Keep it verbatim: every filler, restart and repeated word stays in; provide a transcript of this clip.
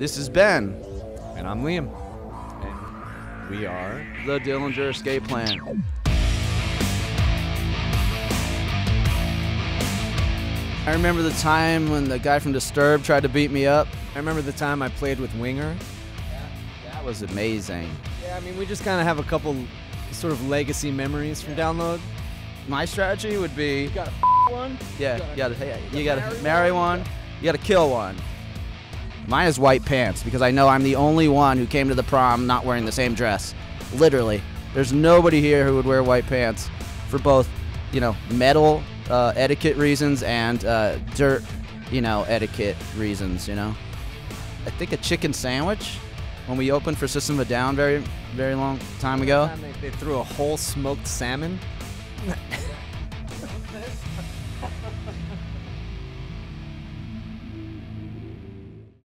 This is Ben. And I'm Liam. And we are The Dillinger Escape Plan. I remember the time when the guy from Disturbed tried to beat me up. I remember the time I played with Winger. Yeah, that was amazing. Yeah, I mean, we just kind of have a couple sort of legacy memories from Download. My strategy would be... You gotta f*** one. Yeah, you gotta, you gotta, you gotta, you gotta marry one. one. You gotta kill one. Mine is white pants, because I know I'm the only one who came to the prom not wearing the same dress. Literally. There's nobody here who would wear white pants for both, you know, metal uh, etiquette reasons and uh, dirt, you know, etiquette reasons, you know. I think a chicken sandwich, when we opened for System of a Down very, very long time ago. They threw a whole smoked salmon.